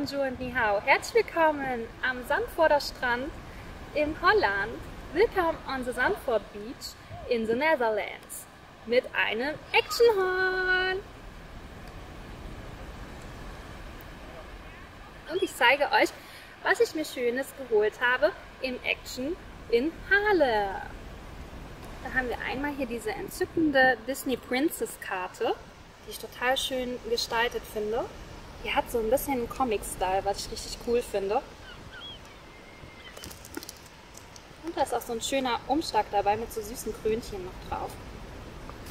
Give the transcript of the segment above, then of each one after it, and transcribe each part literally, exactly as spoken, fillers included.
Bonjour und Ni Hao. Herzlich willkommen am Sandvoorter Strand in Holland. Willkommen on the Sandford Beach in the Netherlands mit einem Actionhorn. Und ich zeige euch, was ich mir Schönes geholt habe im Action in Haarlem. Da haben wir einmal hier diese entzückende Disney Princess Karte, die ich total schön gestaltet finde. Die hat so ein bisschen einen Comic-Style, was ich richtig cool finde. Und da ist auch so ein schöner Umschlag dabei mit so süßen Krönchen noch drauf.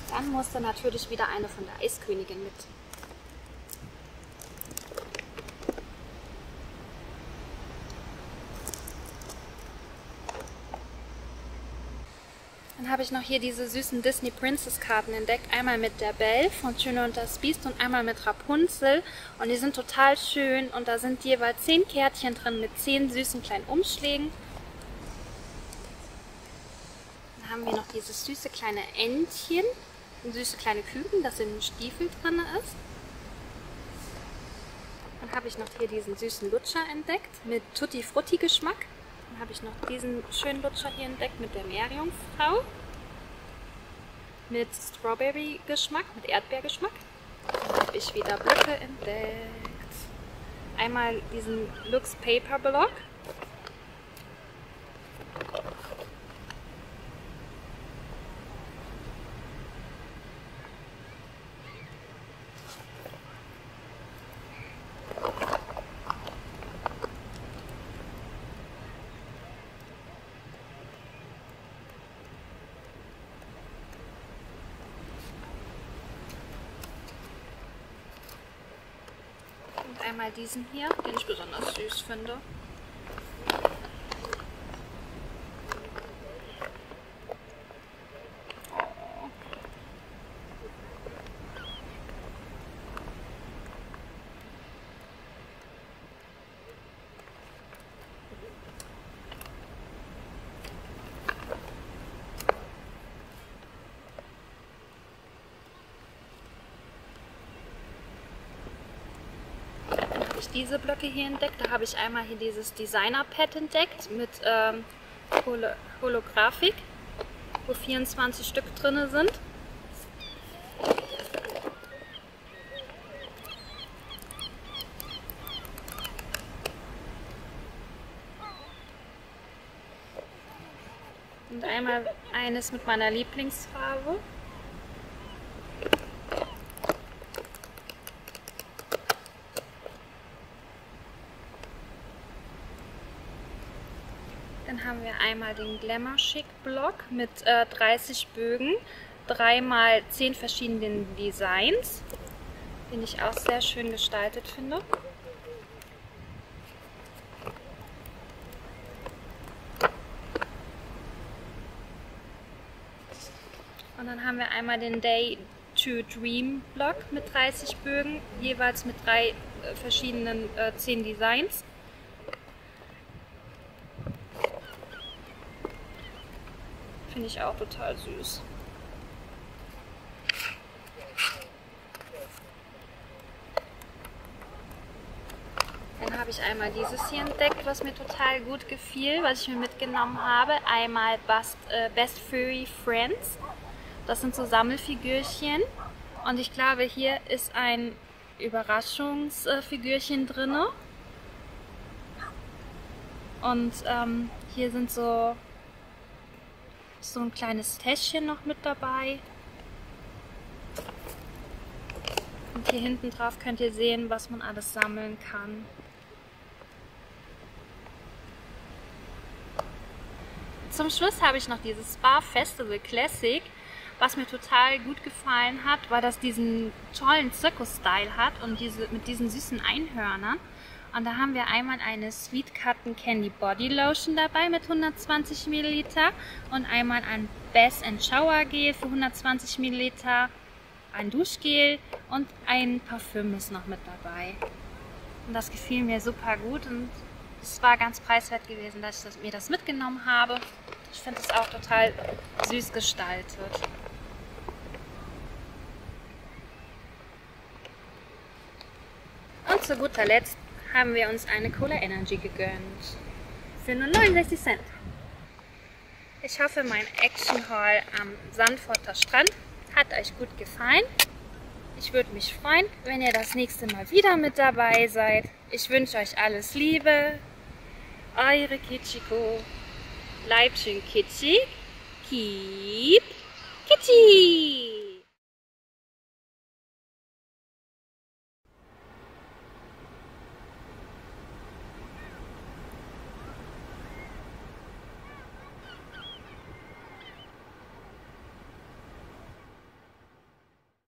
Dann musste natürlich wieder eine von der Eiskönigin mit. Dann habe ich noch hier diese süßen Disney Princess Karten entdeckt. Einmal mit der Belle von Schöne und das Biest und einmal mit Rapunzel. Und die sind total schön und da sind jeweils zehn Kärtchen drin mit zehn süßen kleinen Umschlägen. Dann haben wir noch dieses süße kleine Entchen, süße kleine Küken, das in einem Stiefel drin ist. Dann habe ich noch hier diesen süßen Lutscher entdeckt mit Tutti Frutti Geschmack. Dann habe ich noch diesen schönen Lutscher hier entdeckt mit der Meerjungfrau, mit Strawberry-Geschmack, mit Erdbeergeschmack. Dann habe ich wieder Blöcke entdeckt. Einmal diesen Luxe Paper Block. Einmal diesen hier, den ich besonders süß finde. Diese Blöcke hier entdeckt. Da habe ich einmal hier dieses Designer-Pad entdeckt mit ähm, Hol- Holografik, wo vierundzwanzig Stück drin sind. Und einmal eines mit meiner Lieblingsfarbe. Dann haben wir einmal den Glamour-Schick-Block mit äh, dreißig Bögen, drei mal zehn verschiedenen Designs, den ich auch sehr schön gestaltet finde. Und dann haben wir einmal den Day-to-Dream-Block mit dreißig Bögen, jeweils mit drei äh, verschiedenen äh, zehn Designs. Finde ich auch total süß. Dann habe ich einmal dieses hier entdeckt, was mir total gut gefiel, was ich mir mitgenommen habe. Einmal Best, äh, Best Furry Friends. Das sind so Sammelfigürchen. Und ich glaube, hier ist ein Überraschungsfigürchen drin. Und ähm, hier sind so... so ein kleines Täschchen noch mit dabei. Und hier hinten drauf könnt ihr sehen, was man alles sammeln kann. Zum Schluss habe ich noch dieses Spa Festival Classic, was mir total gut gefallen hat, weil das diesen tollen Zirkus-Style hat und diese, mit diesen süßen Einhörnern. Und da haben wir einmal eine Sweet Cotton Candy Body Lotion dabei mit hundertzwanzig Milliliter und einmal ein Bath and Shower Gel für hundertzwanzig Milliliter, ein Duschgel und ein Parfüm ist noch mit dabei. Und das gefiel mir super gut und es war ganz preiswert gewesen, dass ich das, mir das mitgenommen habe. Ich finde es auch total süß gestaltet. Und zu guter Letzt haben wir uns eine Cola Energy gegönnt. Für nur neunundsechzig Cent. Ich hoffe, mein Actionhaul am Sandvorter Strand hat euch gut gefallen. Ich würde mich freuen, wenn ihr das nächste Mal wieder mit dabei seid. Ich wünsche euch alles Liebe. Eure Kitschiko. Bleibt schön kitschig. Keep kitschig.